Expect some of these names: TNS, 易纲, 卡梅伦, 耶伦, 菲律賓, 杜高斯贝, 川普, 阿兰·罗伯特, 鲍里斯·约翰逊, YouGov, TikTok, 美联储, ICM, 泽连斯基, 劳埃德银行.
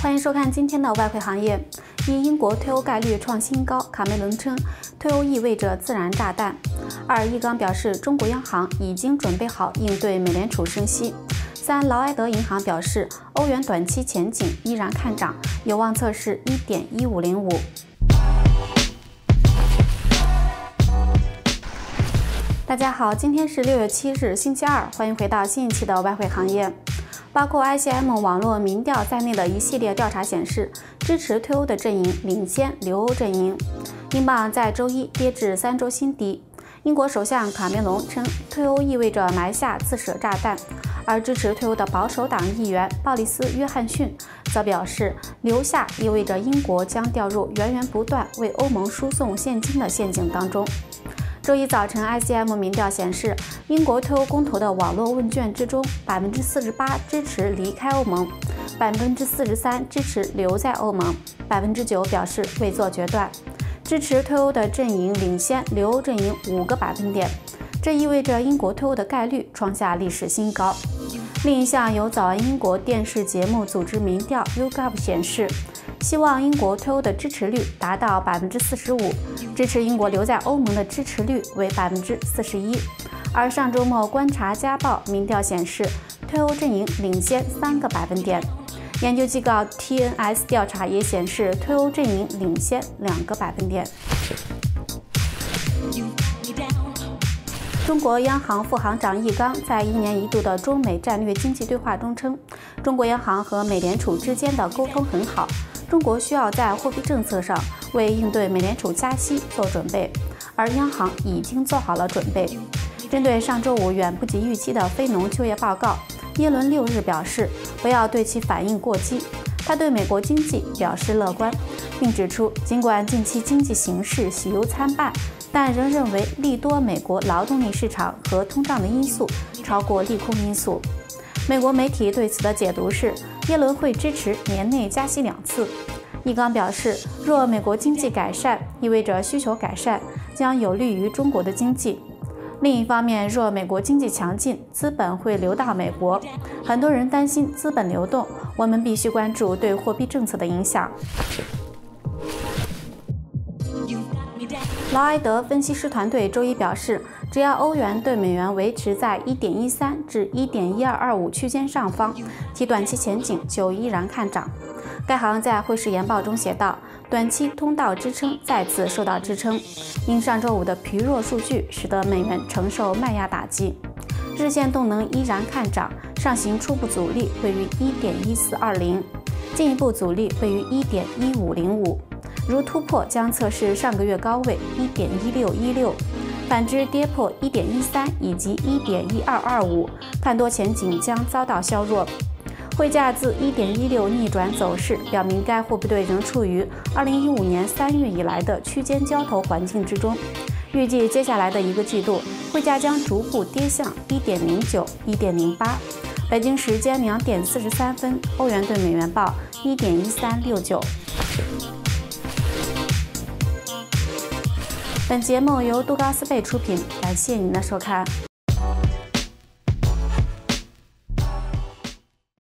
欢迎收看今天的外汇行业。一、英国脱欧概率创新高，卡梅伦称脱欧意味着自燃炸弹。二、易纲表示中国央行已经准备好应对美联储升息。三、劳埃德银行表示欧元短期前景依然看涨，有望测试 1.1505。 大家好，今天是6月7日，星期二，欢迎回到新一期的外汇行业。包括 ICM 网络民调在内的一系列调查显示，支持脱欧的阵营领先留欧阵营。英镑在周一跌至3周新低。英国首相卡梅隆称，脱欧意味着埋下自舍炸弹。而支持脱欧的保守党议员鲍里斯·约翰逊则表示，留下意味着英国将掉入源源不断为欧盟输送现金的陷阱当中。 周一早晨 ，ICM 民调显示，英国脱欧公投的网络问卷之中，48%支持离开欧盟，43%支持留在欧盟，9%表示未做决断。支持脱欧的阵营领先留欧阵营5个百分点，这意味着英国脱欧的概率创下历史新高。另一项由早安英国电视节目组织民调 YouGov 显示，希望英国脱欧的支持率达到45%。 支持英国留在欧盟的支持率为41%，而上周末《观察家报》民调显示，脱欧阵营领先3个百分点。研究机构 TNS 调查也显示，脱欧阵营领先2个百分点。中国央行副行长易纲在1年1度的中美战略经济对话中称，中国央行和美联储之间的沟通很好，中国需要在货币政策上 为应对美联储加息做准备，而央行已经做好了准备。针对上周五远不及预期的非农就业报告，耶伦6日表示，不要对其反应过激。他对美国经济表示乐观，并指出，尽管近期经济形势喜忧参半，但仍认为利多美国劳动力市场和通胀的因素超过利空因素。美国媒体对此的解读是，耶伦会支持年内加息2次。 易纲表示，若美国经济改善，意味着需求改善，将有利于中国的经济。另一方面，若美国经济强劲，资本会流到美国。很多人担心资本流动，我们必须关注对货币政策的影响。劳埃德分析师团队周一表示，只要欧元对美元维持在 1.13 至 1.1225 区间上方，其短期前景就依然看涨。 该行在汇市研报中写道，短期通道支撑再次受到支撑，因上周五的疲弱数据使得美元承受卖压打击。日线动能依然看涨，上行初步阻力位于 1.1420， 进一步阻力位于 1.1505， 如突破将测试上个月高位 1.1616， 反之跌破 1.13 以及 1.1225， 看多前景将遭到削弱。 汇价自 1.16 逆转走势，表明该货币对仍处于2015年3月以来的区间交投环境之中。预计接下来的一个季度，汇价将逐步跌向 1.09、1.08。北京时间2点43分，欧元对美元报 1.1369。本节目由杜高斯贝出品，感谢您的收看。